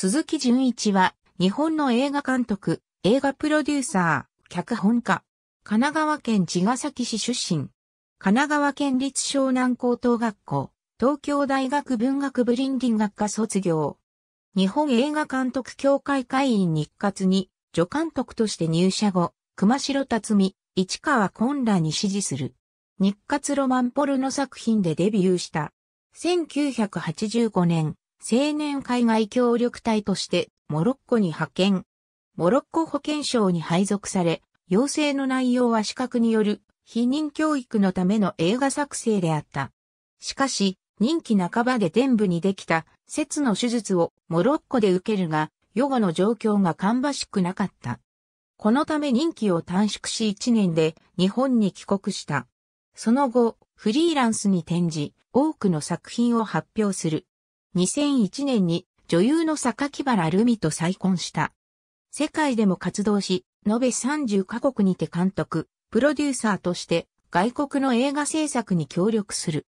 鈴木純一は、日本の映画監督、映画プロデューサー、脚本家。神奈川県茅ヶ崎市出身。神奈川県立湘南高等学校、東京大学文学部倫理学科卒業。日本映画監督協会会員日活に、助監督として入社後、熊代辰巳、市川崑らに師事する。日活ロマンポルノ作品でデビューした。1985年、青年海外協力隊として、モロッコに派遣。モロッコ保健省に配属され、要請の内容は視覚による、非認教育のための映画作成であった。しかし、任期半ばで臀部にできた、切の手術をモロッコで受けるが、予後の状況が芳しくなかった。このため任期を短縮し1年で日本に帰国した。その後、フリーランスに転じ、多くの作品を発表する。2001年に女優の榊原ルミと再婚した。世界でも活動し、延べ30カ国にて監督、プロデューサーとして外国の映画制作に協力する。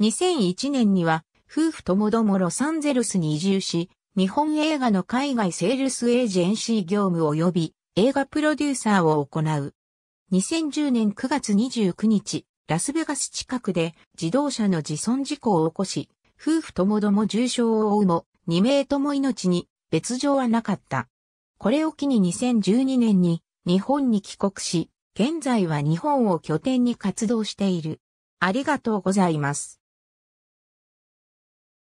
2001年には、夫婦ともどもロサンゼルスに移住し、日本映画の海外セールスエージェンシー業務及び映画プロデューサーを行う。2010年9月29日、ラスベガス近くで自動車の自損事故を起こし、夫婦ともども重傷を負うも、2名とも命に別状はなかった。これを機に2012年に日本に帰国し、現在は日本を拠点に活動している。ありがとうございます。